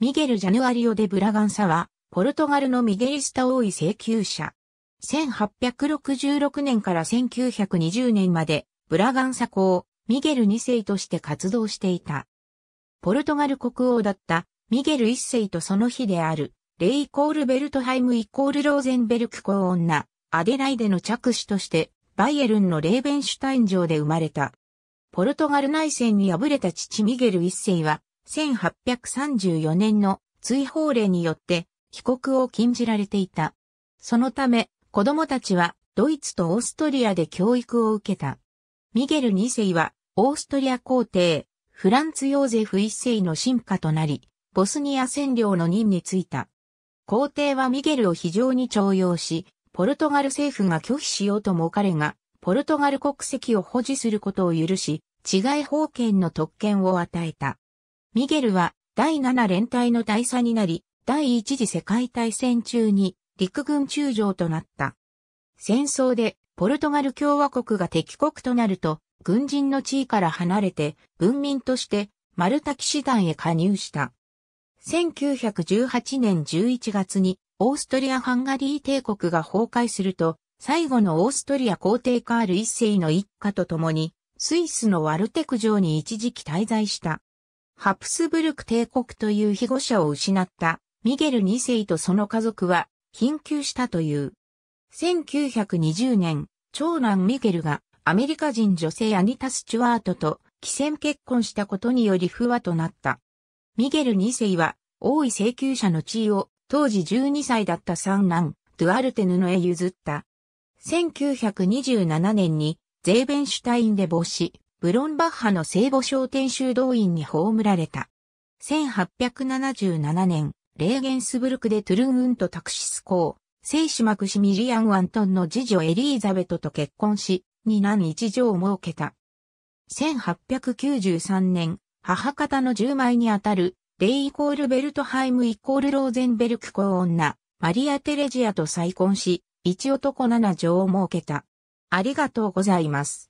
ミゲル・ジャヌアリオ・デ・ブラガンサは、ポルトガルのミゲリスタ王位請求者。1866年から1920年まで、ブラガンサ公、ミゲル2世として活動していた。ポルトガル国王だった、ミゲル1世とその妃である、レ=ベルトハイム=ローゼンベルク公女、アデライデの嫡子として、バイエルンのレーベンシュタイン城で生まれた。ポルトガル内戦に敗れた父ミゲル1世は、1834年の追放令によって帰国を禁じられていた。そのため子供たちはドイツとオーストリアで教育を受けた。ミゲル2世はオーストリア皇帝フランツ・ヨーゼフ1世の臣下となり、ボスニア占領の任に就いた。皇帝はミゲルを非常に重用し、ポルトガル政府が拒否しようとも彼がポルトガル国籍を保持することを許し、治外法権の特権を与えた。ミゲルは第7連隊の大佐になり、第一次世界大戦中に陸軍中将となった。戦争でポルトガル共和国が敵国となると、軍人の地位から離れて文民としてマルタ騎士団へ加入した。1918年11月にオーストリア・ハンガリー帝国が崩壊すると、最後のオーストリア皇帝カール1世の一家と共に、スイスのワルテク城に一時期滞在した。ハプスブルク帝国という庇護者を失ったミゲル2世とその家族は貧窮したという。1920年、長男ミゲルがアメリカ人女性アニタ・スチュワートと貴賤結婚したことにより不和となった。ミゲル2世は王位請求者の地位を当時12歳だった三男、ドゥアルテ布へ譲った。1927年にゼーベンシュタインで没し、ブロンバッハの聖母小天主動員に葬られた。1877年、レーゲンスブルクでトゥルンウント・タクシス公、聖子マクシミリアン・アントンの次女エリーザベトと結婚し、2男1女を設けた。1893年、母方の10枚にあたる、レイ=ベルトハイム=ローゼンベルク公女、マリア・テレジアと再婚し、1男7女を設けた。ありがとうございます。